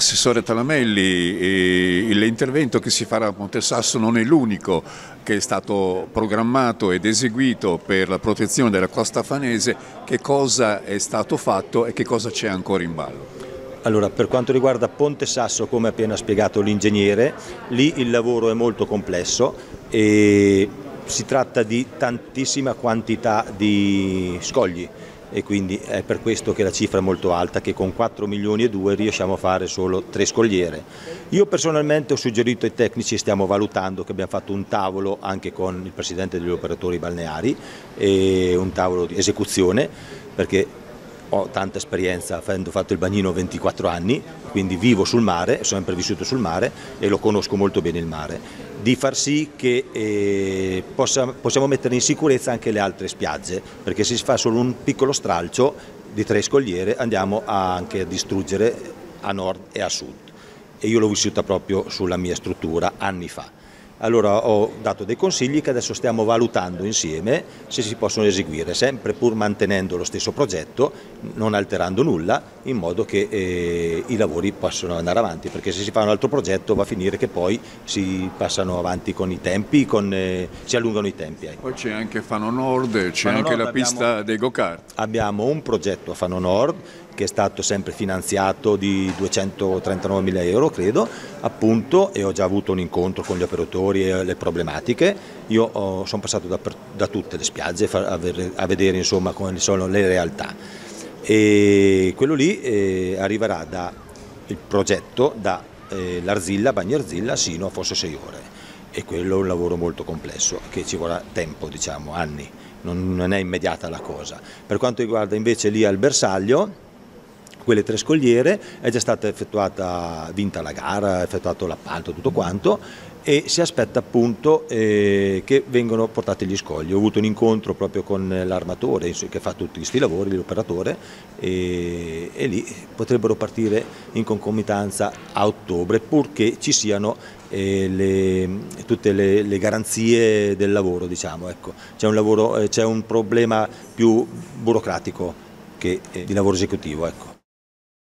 Assessore Talamelli, l'intervento che si farà a Ponte Sasso non è l'unico che è stato programmato ed eseguito per la protezione della costa fanese. Che cosa è stato fatto e che cosa c'è ancora in ballo? Allora, per quanto riguarda Ponte Sasso, come ha appena spiegato l'ingegnere, lì il lavoro è molto complesso e si tratta di tantissima quantità di scogli e quindi è per questo che la cifra è molto alta, che con 4,2 milioni riusciamo a fare solo 3 scogliere. Io personalmente ho suggerito ai tecnici, stiamo valutando, che abbiamo fatto un tavolo anche con il presidente degli operatori balneari, e un tavolo di esecuzione, perché ho tanta esperienza, avendo fatto il bagnino 24 anni, quindi vivo sul mare, ho sempre vissuto sul mare e lo conosco molto bene il mare, di far sì che possiamo mettere in sicurezza anche le altre spiagge, perché se si fa solo un piccolo stralcio di 3 scogliere andiamo anche a distruggere a nord e a sud, e io l'ho vissuta proprio sulla mia struttura anni fa. Allora ho dato dei consigli che adesso stiamo valutando insieme se si possono eseguire, sempre pur mantenendo lo stesso progetto, non alterando nulla, in modo che i lavori possano andare avanti, perché se si fa un altro progetto va a finire che poi si passano avanti con i tempi, si allungano i tempi. Poi c'è anche Fano Nord, c'è anche la pista dei go-kart. Abbiamo un progetto a Fano Nord che è stato sempre finanziato di 239.000 euro, credo, appunto, e ho già avuto un incontro con gli operatori e le problematiche. Io sono passato da tutte le spiagge a vedere, insomma, come sono le realtà, e quello lì arriverà il progetto da l'Arzilla, Bagna Arzilla, sino a Fosso 6 Ore, e quello è un lavoro molto complesso che ci vorrà tempo, diciamo anni, non è immediata la cosa. Per quanto riguarda invece lì al bersaglio, quelle 3 scogliere, è già stata vinta la gara, effettuato l'appalto, tutto quanto, e si aspetta appunto che vengano portati gli scogli. Ho avuto un incontro proprio con l'armatore che fa tutti questi lavori, l'operatore, e lì potrebbero partire in concomitanza a ottobre, purché ci siano tutte le garanzie del lavoro, diciamo, ecco. C'è un problema più burocratico che di lavoro esecutivo, ecco.